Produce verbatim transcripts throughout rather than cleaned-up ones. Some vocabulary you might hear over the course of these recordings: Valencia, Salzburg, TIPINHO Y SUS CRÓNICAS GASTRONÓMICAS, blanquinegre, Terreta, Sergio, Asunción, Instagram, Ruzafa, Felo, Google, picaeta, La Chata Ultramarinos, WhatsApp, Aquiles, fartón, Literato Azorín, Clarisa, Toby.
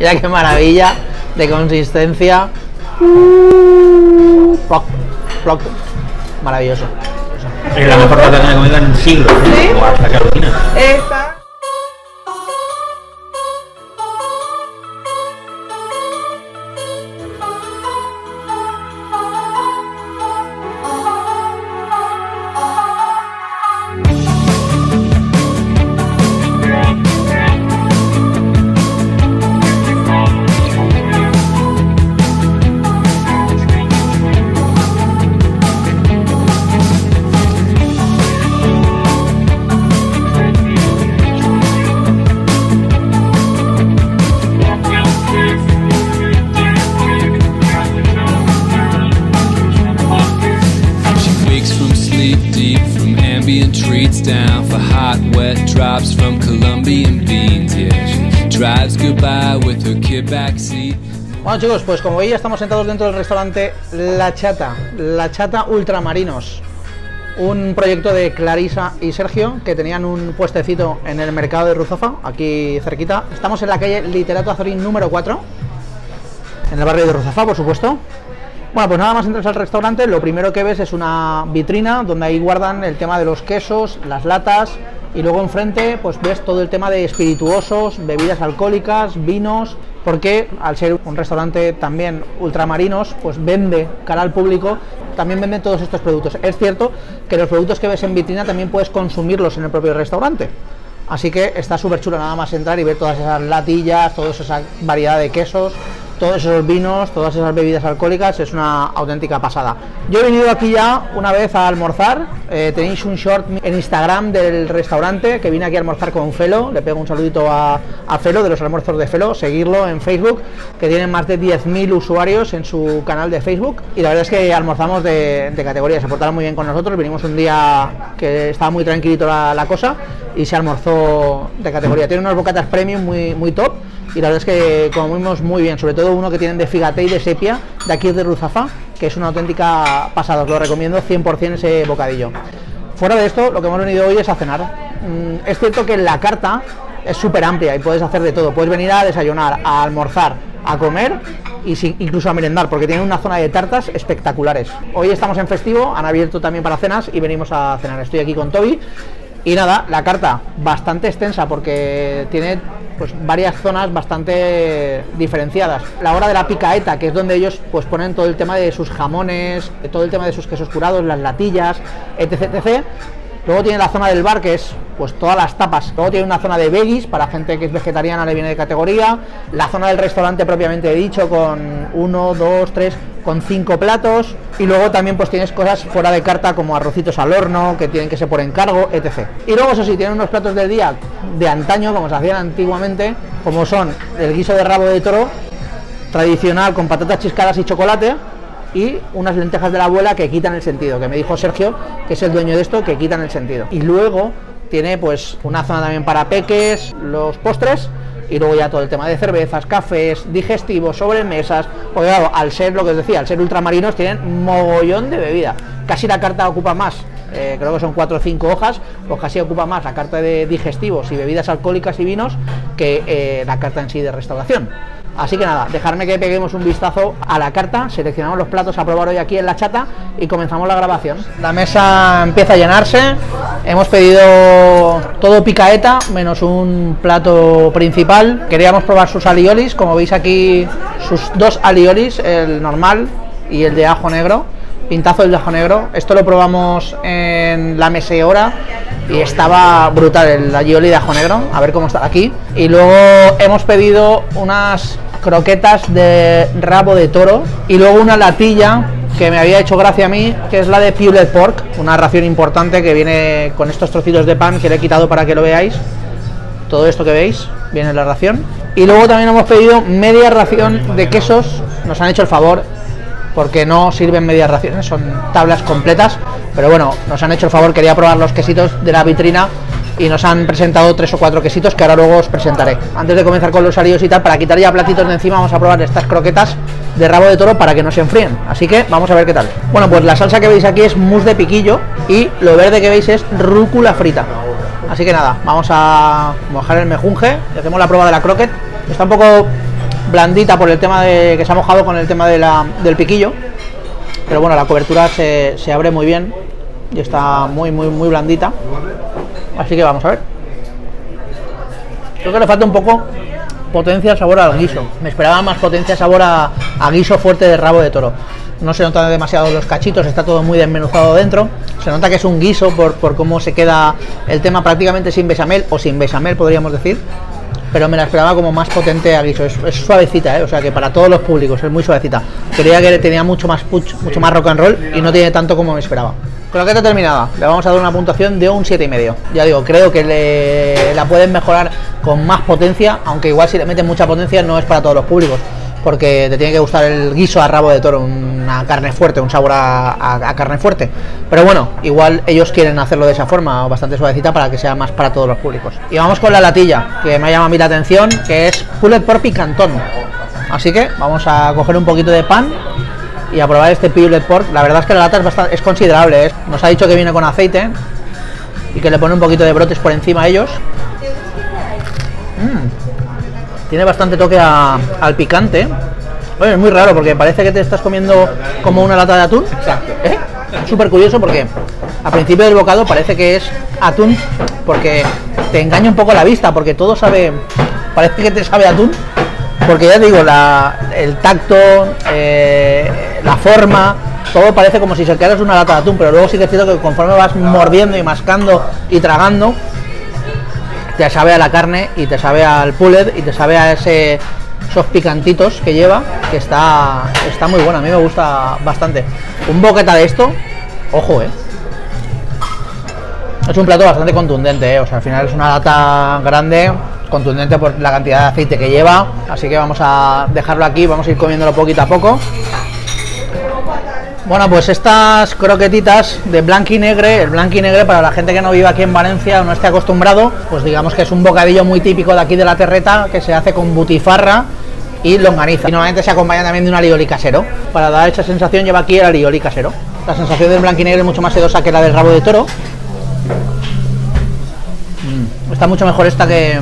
Mira qué maravilla de consistencia. Ploc, ploc. Maravilloso. Es la mejor patata que me he comido en un siglo. ¿Sí? O hasta Carolina. Esta. Bueno, chicos, pues como veis estamos sentados dentro del restaurante La Chata, La Chata Ultramarinos, un proyecto de Clarisa y Sergio que tenían un puestecito en el mercado de Ruzafa, aquí cerquita. Estamos en la calle Literato Azorín número cuatro, en el barrio de Ruzafa, por supuesto. Bueno, pues nada más entras al restaurante, lo primero que ves es una vitrina donde ahí guardan el tema de los quesos, las latas, y luego enfrente pues ves todo el tema de espirituosos, bebidas alcohólicas, vinos, porque al ser un restaurante también ultramarinos, pues vende cara al público, también vende todos estos productos. Es cierto que los productos que ves en vitrina también puedes consumirlos en el propio restaurante, así que está súper chulo nada más entrar y ver todas esas latillas, toda esa variedad de quesos, todos esos vinos, todas esas bebidas alcohólicas. Es una auténtica pasada. Yo he venido aquí ya una vez a almorzar, eh, tenéis un short en Instagram del restaurante, que vine aquí a almorzar con Felo, le pego un saludito a, a Felo, de los almuerzos de Felo, seguirlo en Facebook, que tiene más de diez mil usuarios en su canal de Facebook, y la verdad es que almorzamos de, de categoría, se portaron muy bien con nosotros, vinimos un día que estaba muy tranquilito la, la cosa, y se almorzó de categoría. Tiene unas bocatas premium muy, muy top, y la verdad es que comimos muy bien, sobre todo uno que tienen de figate y de sepia, de aquí de Ruzafa, que es una auténtica pasada, os lo recomiendo cien por cien ese bocadillo. Fuera de esto, lo que hemos venido hoy es a cenar. Es cierto que la carta es súper amplia y puedes hacer de todo, puedes venir a desayunar, a almorzar, a comer e incluso a merendar, porque tienen una zona de tartas espectaculares. Hoy estamos en festivo, han abierto también para cenas y venimos a cenar. Estoy aquí con Toby. Y nada, la carta bastante extensa porque tiene pues varias zonas bastante diferenciadas. La hora de la picaeta, que es donde ellos pues ponen todo el tema de sus jamones, todo el tema de sus quesos curados, las latillas, etc, etcétera. Luego tiene la zona del bar, que es pues todas las tapas. Luego tiene una zona de veggies, para gente que es vegetariana le viene de categoría. La zona del restaurante propiamente dicho, con uno, dos, tres, con cinco platos. Y luego también pues tienes cosas fuera de carta, como arrocitos al horno, que tienen que ser por encargo, etcétera. Y luego, eso sí, tienen unos platos del día de antaño, como se hacían antiguamente, como son el guiso de rabo de toro, tradicional, con patatas chiscadas y chocolate, y unas lentejas de la abuela que quitan el sentido, que me dijo Sergio, que es el dueño de esto, que quitan el sentido. Y luego tiene pues una zona también para peques, los postres, y luego ya todo el tema de cervezas, cafés, digestivos, sobremesas. Porque claro, al ser lo que os decía, al ser ultramarinos, tienen mogollón de bebida. Casi la carta ocupa más, eh, creo que son cuatro o cinco hojas, pues casi ocupa más la carta de digestivos y bebidas alcohólicas y vinos que eh, la carta en sí de restauración. Así que nada, dejarme que peguemos un vistazo a la carta, seleccionamos los platos a probar hoy aquí en La Chata y comenzamos la grabación. La mesa empieza a llenarse, hemos pedido todo picaeta, menos un plato principal. Queríamos probar sus aliolis, como veis aquí sus dos aliolis, el normal y el de ajo negro, pintazo del de ajo negro. Esto lo probamos en la meseora y estaba brutal el alioli de ajo negro, a ver cómo está aquí. Y luego hemos pedido unas croquetas de rabo de toro y luego una latilla que me había hecho gracia a mí, que es la de pulled pork, una ración importante que viene con estos trocitos de pan que le he quitado para que lo veáis. Todo esto que veis viene en la ración. Y luego también hemos pedido media ración de quesos, nos han hecho el favor, porque no sirven medias raciones, son tablas completas, pero bueno, nos han hecho el favor, quería probar los quesitos de la vitrina y nos han presentado tres o cuatro quesitos que ahora luego os presentaré. Antes de comenzar con los alios y tal, para quitar ya platitos de encima, vamos a probar estas croquetas de rabo de toro para que no se enfríen, así que vamos a ver qué tal. Bueno, pues la salsa que veis aquí es mousse de piquillo y lo verde que veis es rúcula frita, así que nada, vamos a mojar el mejunje, hacemos la prueba de la croqueta. Está un poco blandita por el tema de que se ha mojado con el tema de la, del piquillo, pero bueno, la cobertura se, se abre muy bien y está muy muy muy blandita, así que vamos a ver. Creo que le falta un poco potencia sabor al guiso, me esperaba más potencia sabor a, a guiso fuerte de rabo de toro. No se notan demasiado los cachitos, está todo muy desmenuzado dentro. Se nota que es un guiso por, por cómo se queda el tema prácticamente sin bechamel, o sin bechamel podríamos decir. Pero me la esperaba como más potente a guiso. Es, es suavecita, ¿eh? O sea que para todos los públicos es muy suavecita. Creía que tenía mucho más puch, mucho más rock and roll, y no tiene tanto como me esperaba. Croqueta terminada, le vamos a dar una puntuación de un siete y medio. Ya digo, creo que le, la pueden mejorar con más potencia, aunque igual si le meten mucha potencia no es para todos los públicos, porque te tiene que gustar el guiso a rabo de toro, una carne fuerte, un sabor a, a, a carne fuerte. Pero bueno, igual ellos quieren hacerlo de esa forma, bastante suavecita, para que sea más para todos los públicos. Y vamos con la latilla, que me llama a mí la atención, que es pulled pork picantón. Así que vamos a coger un poquito de pan y a probar este pulled pork. La verdad es que la lata es, bastante, es considerable, ¿eh? Nos ha dicho que viene con aceite y que le pone un poquito de brotes por encima a ellos. Mmm... Tiene bastante toque a, al picante. Bueno, es muy raro porque parece que te estás comiendo como una lata de atún. Exacto. ¿Eh? Es súper curioso porque al principio del bocado parece que es atún, porque te engaña un poco la vista, porque todo sabe, parece que te sabe atún, porque ya te digo, la, el tacto, eh, la forma, todo parece como si se quedara una lata de atún, pero luego sí que es cierto que conforme vas mordiendo y mascando y tragando, te sabe a la carne y te sabe al pulled y te sabe a ese, esos picantitos que lleva, que está, está muy bueno. A mí me gusta bastante. Un boqueta de esto, ojo, eh. Es un plato bastante contundente, eh. O sea, al final es una lata grande, contundente por la cantidad de aceite que lleva. Así que vamos a dejarlo aquí, vamos a ir comiéndolo poquito a poco. Bueno, pues estas croquetitas de blanquinegre, el blanquinegre para la gente que no vive aquí en Valencia o no esté acostumbrado, pues digamos que es un bocadillo muy típico de aquí de la Terreta, que se hace con butifarra y longaniza. Y normalmente se acompaña también de un alioli casero. Para dar esa sensación lleva aquí el alioli casero. La sensación del blanquinegre es mucho más sedosa que la del rabo de toro. Mm, está mucho mejor esta que,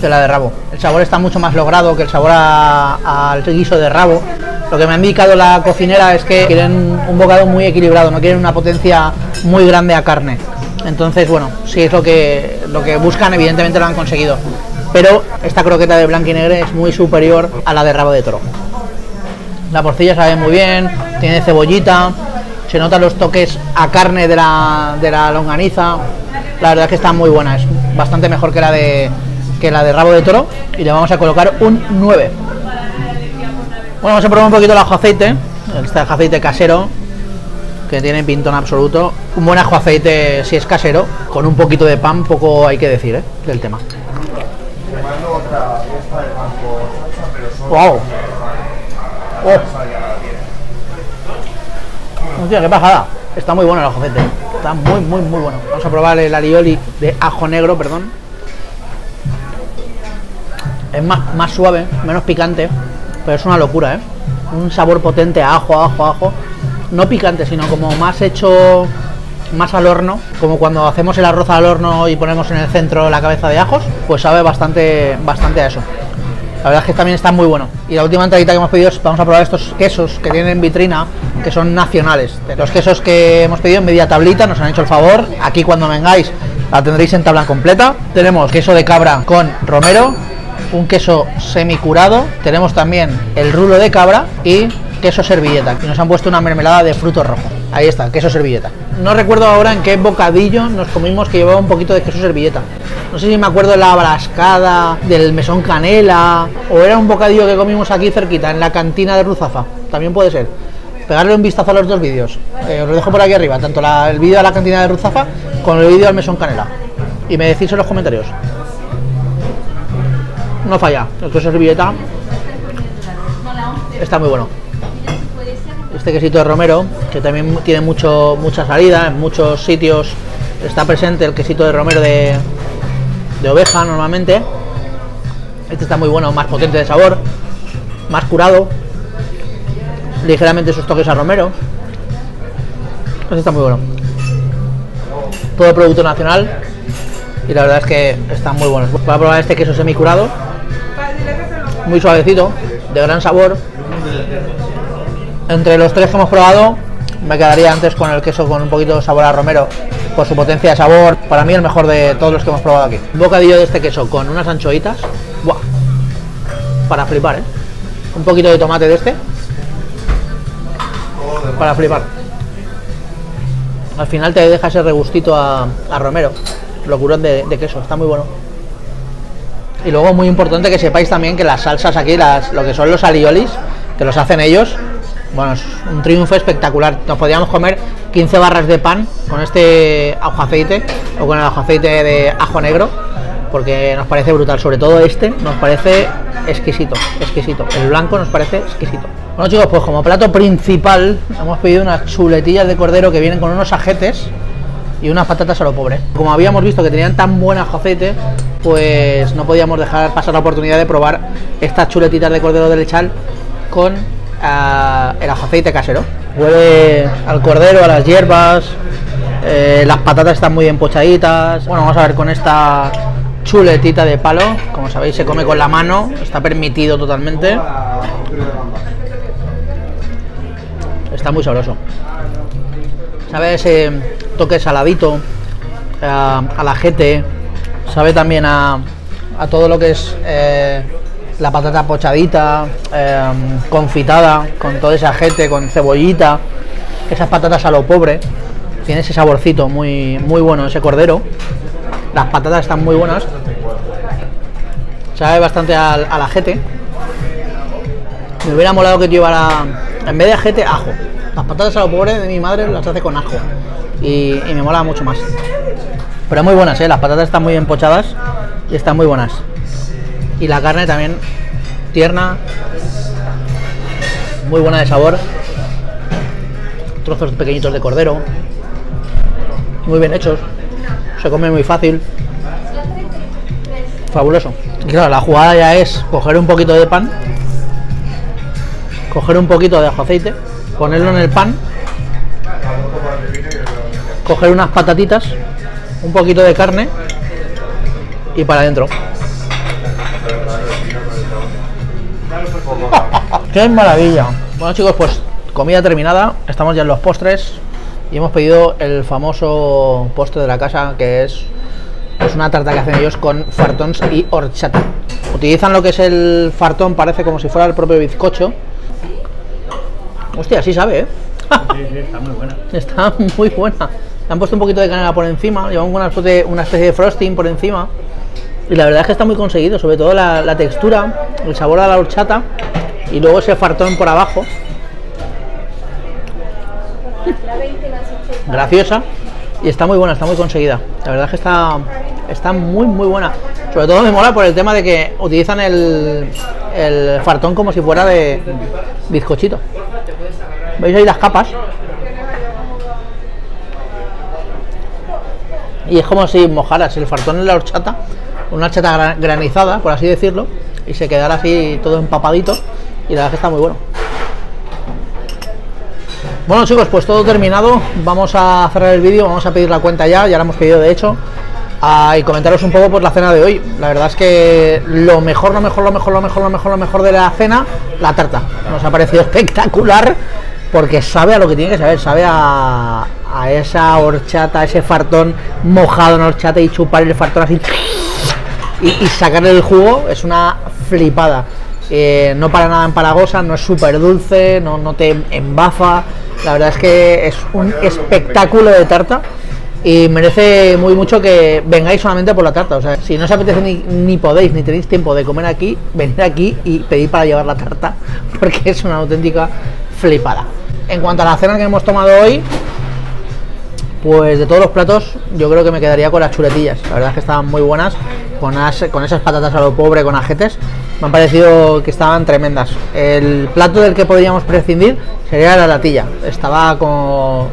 que la de rabo. El sabor está mucho más logrado que el sabor al guiso de rabo. Lo que me ha indicado la cocinera es que quieren un bocado muy equilibrado, no quieren una potencia muy grande a carne. Entonces, bueno, si es lo que, lo que buscan, evidentemente lo han conseguido. Pero esta croqueta de blanquinegre es muy superior a la de rabo de toro. La porcilla sabe muy bien, tiene cebollita, se notan los toques a carne de la, de la longaniza. La verdad es que está muy buena, es bastante mejor que la de, que la de rabo de toro, y le vamos a colocar un nueve. Bueno, vamos a probar un poquito el ajo aceite, este ajo aceite casero, que tiene pintón absoluto. Un buen ajo aceite si es casero, con un poquito de pan, poco hay que decir, ¿eh? Del tema. ¡Wow! Oh. Hostia, qué bajada. Está muy bueno el ajo aceite, está muy, muy, muy bueno. Vamos a probar el alioli de ajo negro, perdón. Es más, más suave, menos picante. Pero es una locura, ¿eh? Un sabor potente a ajo, a ajo, a ajo. No picante, sino como más hecho, más al horno. Como cuando hacemos el arroz al horno y ponemos en el centro la cabeza de ajos, pues sabe bastante, bastante a eso. La verdad es que también está muy bueno. Y la última entradita que hemos pedido es, vamos a probar estos quesos que tienen en vitrina, que son nacionales. De los quesos que hemos pedido en media tablita, nos han hecho el favor. Aquí cuando vengáis la tendréis en tabla completa. Tenemos queso de cabra con romero, un queso semicurado, tenemos también el rulo de cabra y queso servilleta, y nos han puesto una mermelada de fruto rojo. Ahí está, queso servilleta. No recuerdo ahora en qué bocadillo nos comimos que llevaba un poquito de queso servilleta. No sé si me acuerdo de la brascada, del mesón canela, o era un bocadillo que comimos aquí cerquita, en la cantina de Ruzafa, también puede ser. Pegarle un vistazo a los dos vídeos, eh, os lo dejo por aquí arriba, tanto la, el vídeo a la cantina de Ruzafa como el vídeo al mesón canela, y me decís en los comentarios. No falla, el queso servilleta está muy bueno. Este quesito de romero, que también tiene mucho, mucha salida, en muchos sitios está presente el quesito de romero de, de oveja normalmente. Este está muy bueno, más potente de sabor, más curado, ligeramente sus toques a romero. Este está muy bueno, todo producto nacional, y la verdad es que está muy bueno. Voy a probar este queso semicurado. muy suavecito, de gran sabor. Entre los tres que hemos probado, me quedaría antes con el queso con un poquito de sabor a romero, por su potencia de sabor. Para mí el mejor de todos los que hemos probado aquí. Bocadillo de este queso con unas anchoitas, ¡buah!, para flipar, ¿eh? Un poquito de tomate de este, para flipar. Al final te deja ese regustito a, a romero, locurón de, de queso, está muy bueno. Y luego muy importante que sepáis también que las salsas aquí, las, lo que son los aliolis, que los hacen ellos, bueno, es un triunfo espectacular. Nos podíamos comer quince barras de pan con este ajo aceite o con el ajo aceite de ajo negro, porque nos parece brutal, sobre todo este nos parece exquisito, exquisito, el blanco nos parece exquisito. Bueno chicos, pues como plato principal hemos pedido unas chuletillas de cordero que vienen con unos ajetes y unas patatas a lo pobre. Como habíamos visto que tenían tan buen ajo aceite, pues no podíamos dejar pasar la oportunidad de probar estas chuletitas de cordero de lechal con uh, el ajo aceite casero. Huele al cordero, a las hierbas, eh, las patatas están muy bien pochaditas. Bueno, vamos a ver con esta chuletita de palo. Como sabéis, se come con la mano, está permitido totalmente. Está muy sabroso. Sabe ese toque saladito, a, al ajete, sabe también a, a todo lo que es eh, la patata pochadita, eh, confitada, con todo ese ajete, con cebollita, esas patatas a lo pobre. Tiene ese saborcito muy, muy bueno ese cordero. Las patatas están muy buenas. Sabe bastante al, al ajete. Me hubiera molado que te llevara, en vez de ajete, ajo. Las patatas a lo pobre de mi madre las hace con ajo y, y me mola mucho más. Pero muy buenas, ¿eh? Las patatas están muy bien pochadas y están muy buenas. Y la carne también tierna, muy buena de sabor. Trozos pequeñitos de cordero, muy bien hechos. Se come muy fácil. Fabuloso. Y claro, la jugada ya es coger un poquito de pan, coger un poquito de ajo aceite, ponerlo en el pan, coger unas patatitas, un poquito de carne y para adentro. ¡Qué maravilla! Bueno chicos, pues comida terminada, estamos ya en los postres y hemos pedido el famoso postre de la casa, que es pues una tarta que hacen ellos con fartons y horchata. Utilizan lo que es el fartón, parece como si fuera el propio bizcocho. Hostia, sí sabe, ¿eh? Sí, sí, está muy buena. Está muy buena. Le han puesto un poquito de canela por encima, llevan una especie, una especie de frosting por encima. Y la verdad es que está muy conseguido, sobre todo la, la textura, el sabor a la horchata y luego ese fartón por abajo. Graciosa. Y está muy buena, está muy conseguida. La verdad es que está, está muy, muy buena. Sobre todo me mola por el tema de que utilizan el, el fartón como si fuera de bizcochito. ¿Veis ahí las capas? Y es como si mojaras el fartón en la horchata, una horchata granizada, por así decirlo, y se quedara así todo empapadito. Y la verdad es que está muy bueno. Bueno chicos, pues todo terminado, vamos a cerrar el vídeo, vamos a pedir la cuenta ya, ya la hemos pedido de hecho, ah, y comentaros un poco por la cena de hoy. La verdad es que lo mejor, lo mejor, lo mejor, lo mejor, lo mejor, lo mejor de la cena, la tarta. Nos ha parecido espectacular porque sabe a lo que tiene que saber, sabe a, a esa horchata, a ese fartón mojado en horchata y chupar el fartón así y, y sacarle el jugo, es una flipada. Eh, no para nada empalagosa, no es súper dulce, no, no te embafa. La verdad es que es un espectáculo de tarta y merece muy mucho que vengáis solamente por la tarta. O sea, si no os apetece ni, ni podéis, ni tenéis tiempo de comer aquí, venid aquí y pedid para llevar la tarta, porque es una auténtica flipada. En cuanto a la cena que hemos tomado hoy, pues de todos los platos yo creo que me quedaría con las chuletillas. La verdad es que estaban muy buenas, con, as, con esas patatas a lo pobre, con ajetes. Me han parecido que estaban tremendas. El plato del que podríamos prescindir sería la latilla. Estaba como...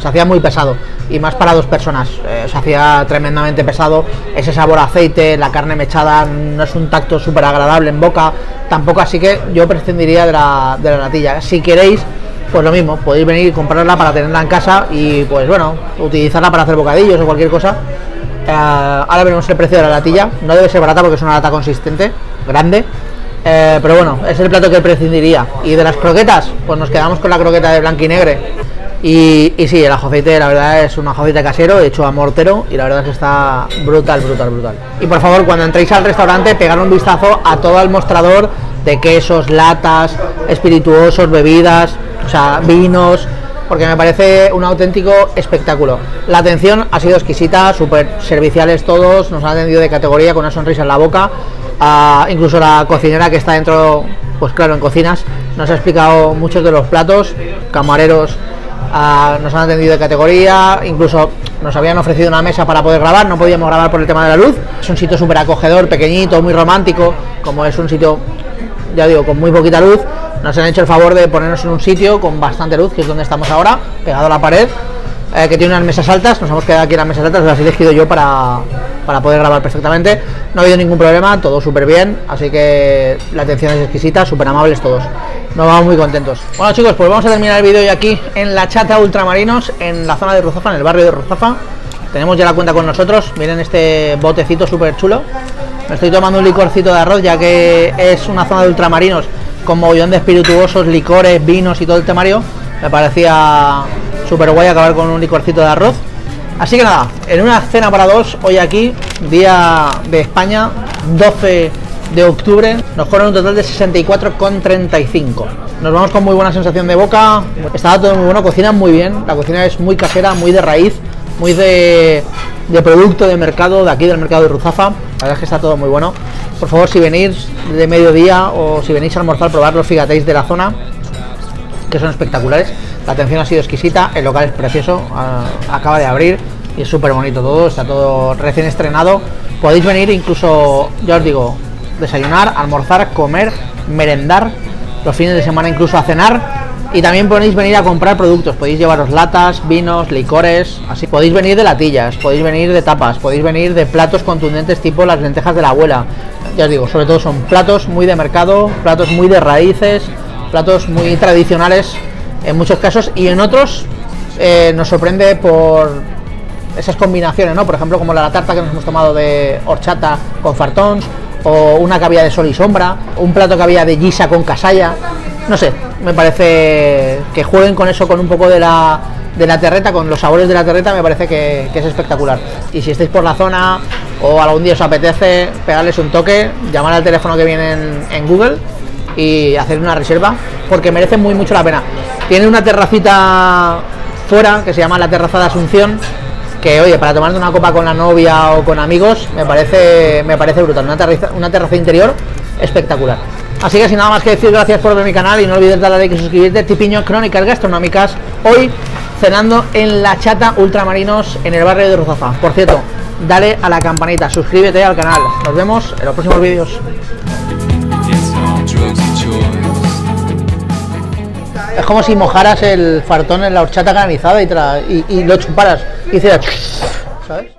se hacía muy pesado. Y más para dos personas. Eh, se hacía tremendamente pesado. Ese sabor a aceite, la carne mechada, no es un tacto súper agradable en boca. Tampoco, así que yo prescindiría de la, de la latilla. Si queréis, pues lo mismo. Podéis venir y comprarla para tenerla en casa y, pues bueno, utilizarla para hacer bocadillos o cualquier cosa. Eh, ahora veremos el precio de la latilla. No debe ser barata porque es una lata consistente, grande, Eh, pero bueno, es el plato que prescindiría. Y de las croquetas, pues nos quedamos con la croqueta de blanquinegre. Y, y sí, el ajofeite, la verdad, es un ajofeite casero hecho a mortero y la verdad es que está brutal, brutal, brutal. Y por favor, cuando entréis al restaurante, pegar un vistazo a todo el mostrador de quesos, latas, espirituosos, bebidas, o sea, vinos, porque me parece un auténtico espectáculo. La atención ha sido exquisita, súper serviciales todos, nos han atendido de categoría con una sonrisa en la boca. Uh, incluso la cocinera que está dentro, pues claro, en cocinas, nos ha explicado muchos de los platos, camareros uh, nos han atendido de categoría, incluso nos habían ofrecido una mesa para poder grabar, no podíamos grabar por el tema de la luz. Es un sitio súper acogedor, pequeñito, muy romántico, como es un sitio, ya digo, con muy poquita luz. Nos han hecho el favor de ponernos en un sitio con bastante luz, que es donde estamos ahora, pegado a la pared, eh, que tiene unas mesas altas. Nos hemos quedado aquí en las mesas altas, las he elegido yo para, para poder grabar perfectamente. No ha habido ningún problema, todo súper bien, así que la atención es exquisita, súper amables todos. Nos vamos muy contentos. Bueno chicos, pues vamos a terminar el vídeo hoy aquí en La Chata Ultramarinos, en la zona de Ruzafa, en el barrio de Ruzafa. Tenemos ya la cuenta con nosotros, miren este botecito súper chulo. Me estoy tomando un licorcito de arroz, ya que es una zona de ultramarinos con mogollón de espirituosos, licores, vinos y todo el temario. Me parecía súper guay acabar con un licorcito de arroz. Así que nada, en una cena para dos, hoy aquí, día de España, doce de octubre, nos cobran un total de sesenta y cuatro con treinta y cinco. Nos vamos con muy buena sensación de boca, estaba todo muy bueno, cocinan muy bien, la cocina es muy casera, muy de raíz, muy de, de producto de mercado, de aquí del mercado de Ruzafa. La verdad es que está todo muy bueno. Por favor, si venís de mediodía o si venís a almorzar, probad los figatéis de la zona, que son espectaculares. La atención ha sido exquisita, el local es precioso, uh, acaba de abrir y es súper bonito todo, está todo recién estrenado. Podéis venir incluso, ya os digo, desayunar, almorzar, comer, merendar, los fines de semana incluso a cenar. Y también podéis venir a comprar productos, podéis llevaros latas, vinos, licores, así. Podéis venir de latillas, podéis venir de tapas, podéis venir de platos contundentes tipo las lentejas de la abuela. Ya os digo, sobre todo son platos muy de mercado, platos muy de raíces, platos muy tradicionales en muchos casos. Y en otros eh, nos sorprende por esas combinaciones, ¿no? Por ejemplo, como la tarta que nos hemos tomado de horchata con fartons, o una que había de sol y sombra, un plato que había de guisa con casalla. No sé, me parece que jueguen con eso, con un poco de la, de la terreta, con los sabores de la terreta, me parece que, que es espectacular. Y si estáis por la zona o algún día os apetece, pegarles un toque, llamar al teléfono que viene en, en Google y hacer una reserva, porque merece muy mucho la pena. Tiene una terracita fuera que se llama la terraza de Asunción, que oye, para tomar una copa con la novia o con amigos, me parece, me parece brutal. Una terraza, una terraza interior espectacular. Así que sin nada más que decir, gracias por ver mi canal y no olvides darle like y suscribirte. Tipinho, Crónicas Gastronómicas, hoy cenando en La Chata Ultramarinos en el barrio de Ruzafa. Por cierto, dale a la campanita, suscríbete al canal. Nos vemos en los próximos vídeos. Es como si mojaras el fartón en la horchata granizada y, tra y, y lo chuparas y hicieras, ¿sabes?